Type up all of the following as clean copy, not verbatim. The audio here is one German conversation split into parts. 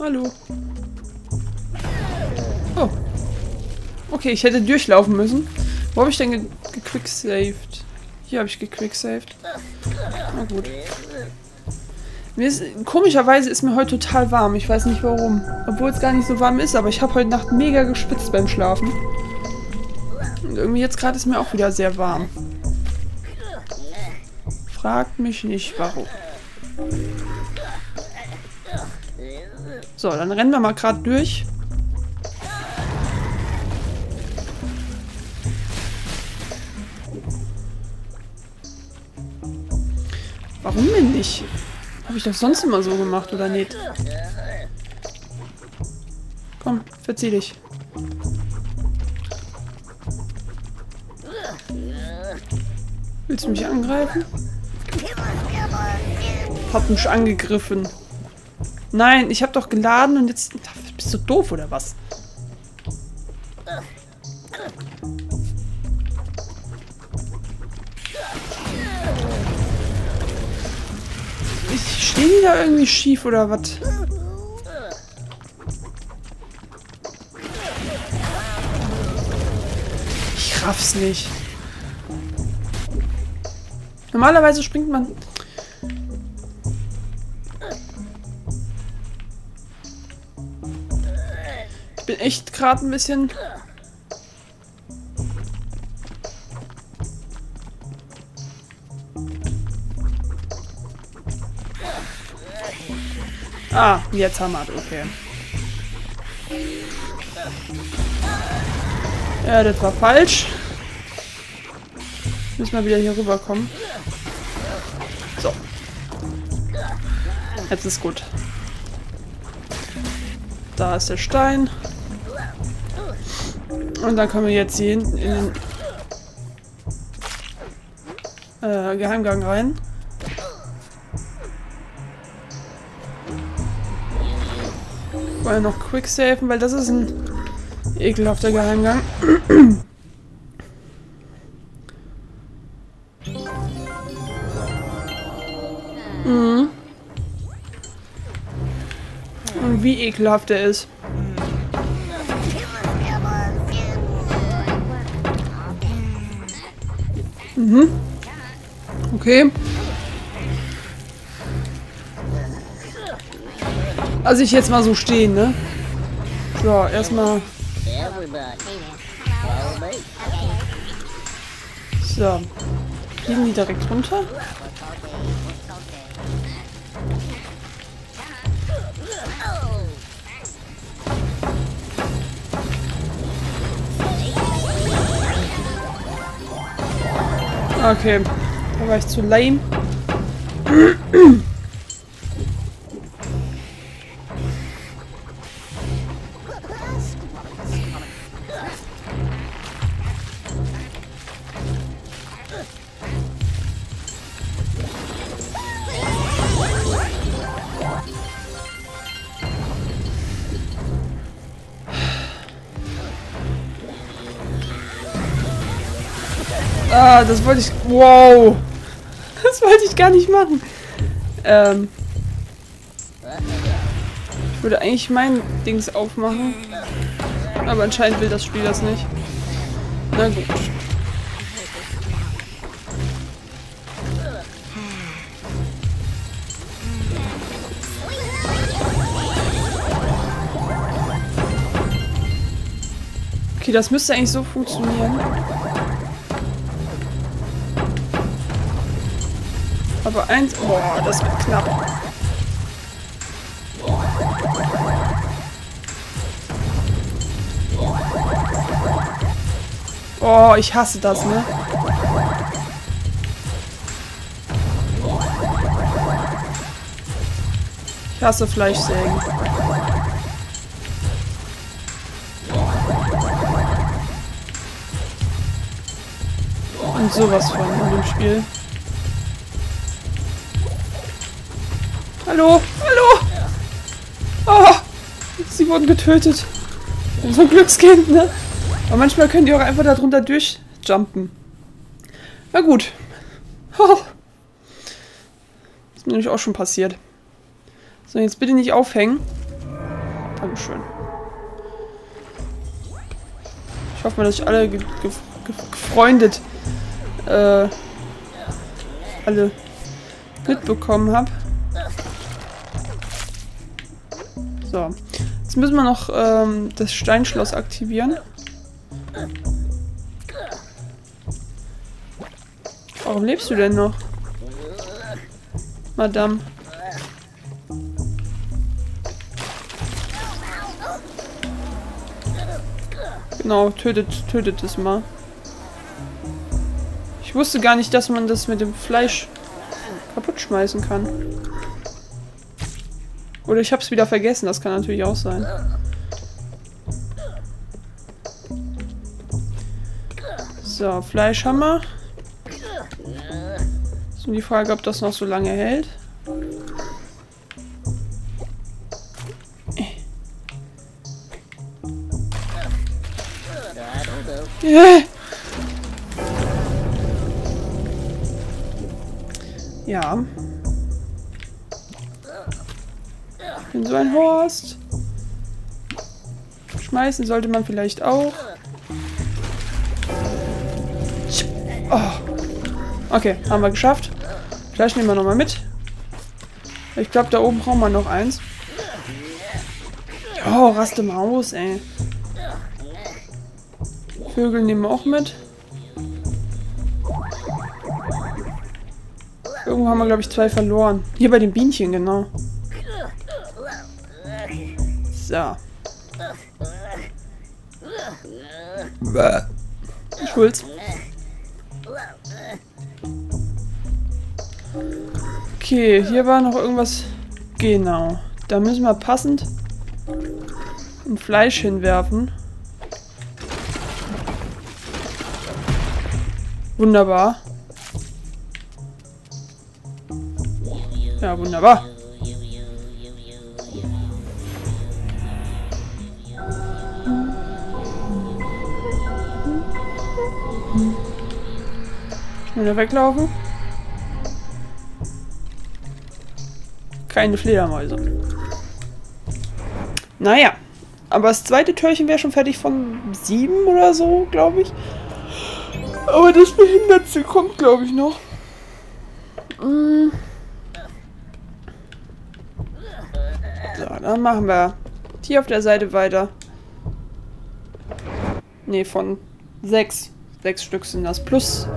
Hallo. Oh. Okay, ich hätte durchlaufen müssen. Wo habe ich denn gequicksaved? Hier habe ich gequicksaved. Na gut. Komischerweise ist mir heute total warm. Ich weiß nicht warum. Obwohl es gar nicht so warm ist, aber ich habe heute Nacht mega geschwitzt beim Schlafen. Und irgendwie jetzt gerade ist mir auch wieder sehr warm. Fragt mich nicht, warum. So, dann rennen wir mal gerade durch. Warum denn nicht? Habe ich das sonst immer so gemacht, oder nicht? Komm, verzieh dich. Willst du mich angreifen? Hab mich angegriffen. Nein, ich habe doch geladen und jetzt... Bist du doof, oder was? Stehen die da irgendwie schief oder was? Ich raff's nicht. Normalerweise springt man... Ich bin echt gerade ein bisschen... Ah, jetzt haben wir es, okay. Ja, das war falsch. Müssen wir wieder hier rüberkommen. So. Jetzt ist gut. Da ist der Stein. Und dann kommen wir jetzt hier hinten in den Geheimgang rein. Vorher noch quicksafen, weil das ist ein ekelhafter Geheimgang. Mhm. Und wie ekelhaft der ist. Mhm. Okay. Also ich jetzt mal so stehen, ne? So, erstmal. So. Gehen die direkt runter? Okay. Da war ich zu lame. Ah, das wollte ich... Wow! Das wollte ich gar nicht machen. Ich würde eigentlich mein Dings aufmachen. Aber anscheinend will das Spiel das nicht. Na gut. Okay, das müsste eigentlich so funktionieren. Aber eins... Boah, das wird knapp. Oh, ich hasse das, ne? Ich hasse Fleischsägen. Und sowas von in dem Spiel. Hallo, hallo! Oh, sie wurden getötet. So ein Glückskind, ne? Aber manchmal können die auch einfach da drunter durchjumpen. Na gut. Oh. Ist mir nämlich auch schon passiert. So, jetzt bitte nicht aufhängen. Dankeschön. Ich hoffe mal, dass ich alle gefreundet alle mitbekommen habe. So. Jetzt müssen wir noch das Steinschloss aktivieren. Warum lebst du denn noch? Madame. Genau, tötet es mal. Ich wusste gar nicht, dass man das mit dem Fleisch kaputt schmeißen kann. Oder ich hab's wieder vergessen, das kann natürlich auch sein. So, Fleischhammer. Ist nur die Frage, ob das noch so lange hält. Ja. Ich bin so ein Horst. Schmeißen sollte man vielleicht auch. Oh. Okay, haben wir geschafft. Fleisch nehmen wir nochmal mit. Ich glaube, da oben brauchen wir noch eins. Oh, raste mal aus, ey. Vögel nehmen wir auch mit. Irgendwo haben wir, glaube ich, 2 verloren. Hier bei den Bienchen, genau. So. Schulz. Okay, hier war noch irgendwas. Genau. Da müssen wir passend ein Fleisch hinwerfen. Wunderbar. Ja, wunderbar. Schneller weglaufen. Keine Fledermäuse. Naja. Aber das zweite Türchen wäre schon fertig von 7 oder so, glaube ich. Aber das Behindertste kommt, glaube ich, noch. So, dann machen wir hier auf der Seite weiter. Ne, von 6. 6 Stück sind das. Plus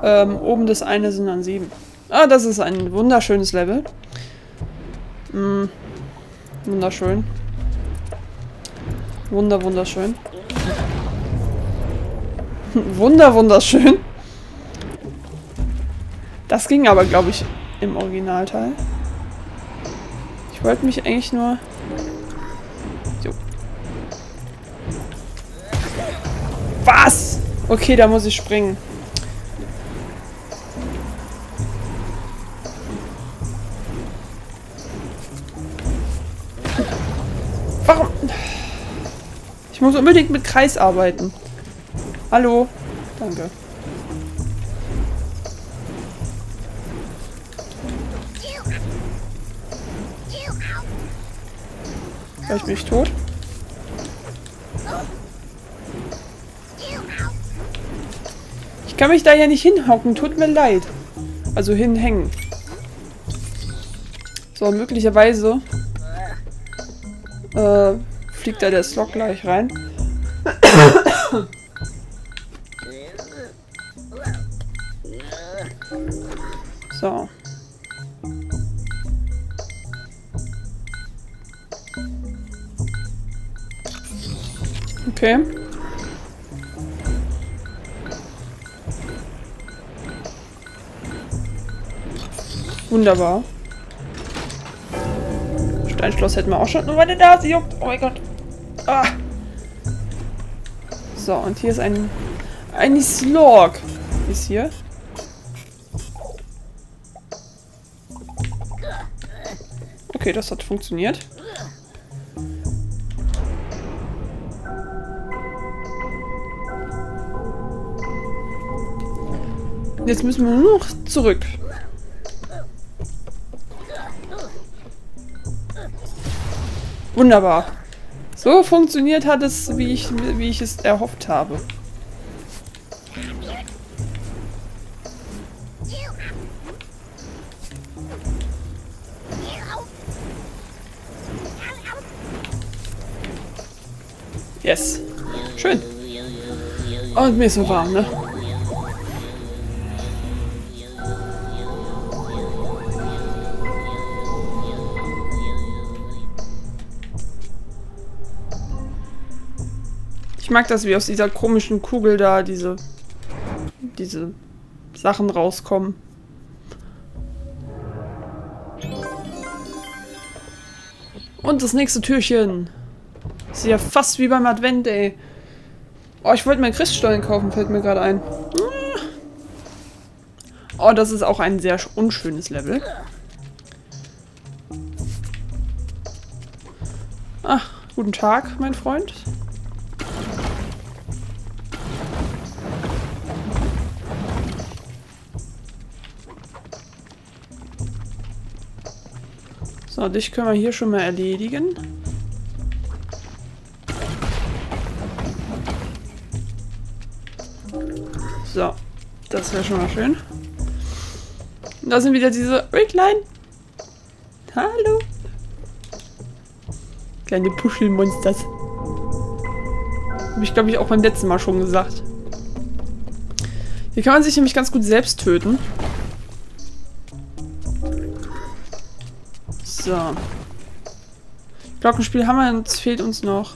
oben das eine sind dann 7. Ah, das ist ein wunderschönes Level. Wunderschön. Wunderschön. Wunderschön. Das ging aber, glaube ich, im Originalteil. Ich wollte mich eigentlich nur... So. Was? Okay, da muss ich springen. Warum? Ich muss unbedingt mit Kreis arbeiten. Hallo. Danke. Gleich bin ich tot. Ich kann mich da ja nicht hinhocken. Tut mir leid. Also hinhängen. So, möglicherweise fliegt da der Slot gleich rein. So. Okay. Wunderbar. Steinschloss hätten wir auch schon. Nur meine Nase juckt. Oh mein Gott. Ah. So, und hier ist ein Slorg. Ist hier. Okay, das hat funktioniert. Jetzt müssen wir nur noch zurück. Wunderbar. So funktioniert hat es, wie ich es erhofft habe. Yes. Schön. Und mir ist so warm, ne? Ich mag das, wie aus dieser komischen Kugel da diese Sachen rauskommen. Und das nächste Türchen. Das ist ja fast wie beim Advent, ey. Oh, ich wollte mir einen Christstollen kaufen, fällt mir gerade ein. Oh, das ist auch ein sehr unschönes Level. Ach, guten Tag, mein Freund. So, dich können wir hier schon mal erledigen. So, das wäre schon mal schön. Und da sind wieder diese Ricklein. Hallo. Kleine Puschelmonsters. Habe ich, glaube ich, auch beim letzten Mal schon gesagt. Hier kann man sich nämlich ganz gut selbst töten. So. Glockenspiel haben wir, uns fehlt uns noch.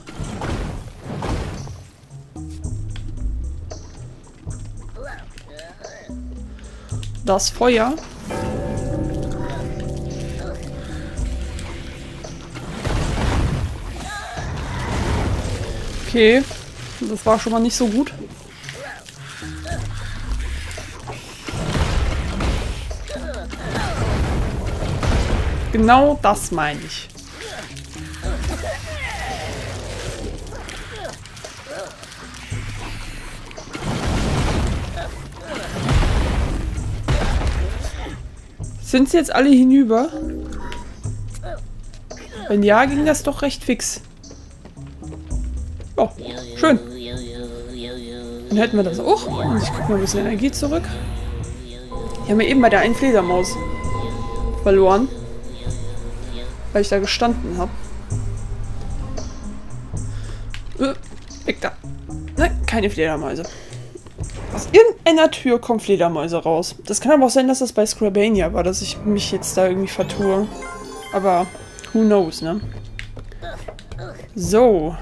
Das Feuer. Okay. Das war schon mal nicht so gut. Genau das meine ich. Sind sie jetzt alle hinüber? Wenn ja, ging das doch recht fix. Oh, schön. Dann hätten wir das auch. Und ich gucke mal ein bisschen Energie zurück. Die haben wir eben bei der einen Fledermaus verloren. Weil ich da gestanden habe. Weg da. Nein, keine Fledermäuse. Aus irgendeiner Tür kommen Fledermäuse raus. Das kann aber auch sein, dass das bei Scribania war, dass ich mich jetzt da irgendwie vertue. Aber who knows, ne? So.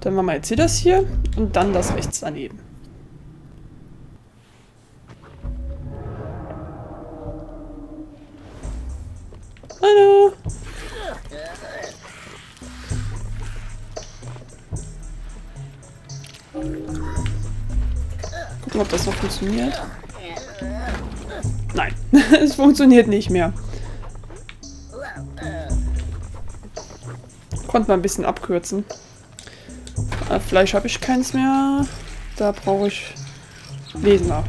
Dann machen wir jetzt hier das hier und dann das rechts daneben. Hallo! Gucken, ob das noch funktioniert. Nein, es funktioniert nicht mehr. Konnte man ein bisschen abkürzen. Fleisch habe ich keins mehr. Da brauche ich Lesener.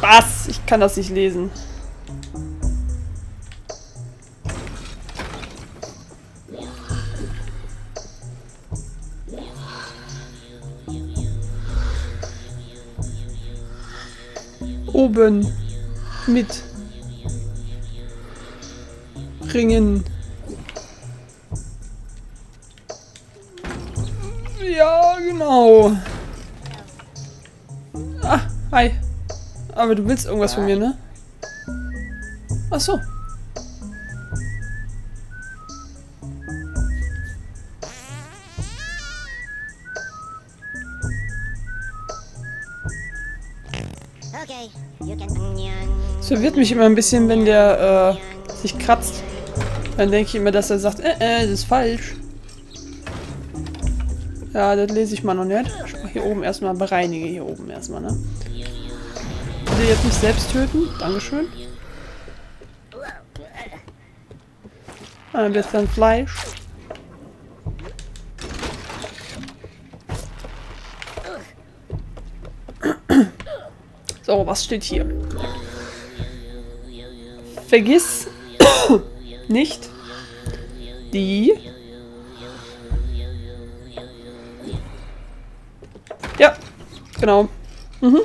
Was? Ich kann das nicht lesen. Oben. Mit. Ringen. Ja, genau. Ah, hi. Aber du willst irgendwas von mir, ne? Ach so. Es verwirrt mich immer ein bisschen, wenn der sich kratzt. Dann denke ich immer, dass er sagt, das ist falsch. Ja, das lese ich mal noch nicht. Ich mache hier oben erstmal, bereinige hier oben erstmal, ne? Jetzt nicht selbst töten. Dankeschön. Ein bisschen Fleisch. So, was steht hier? Vergiss nicht die... Ja, genau. Mhm.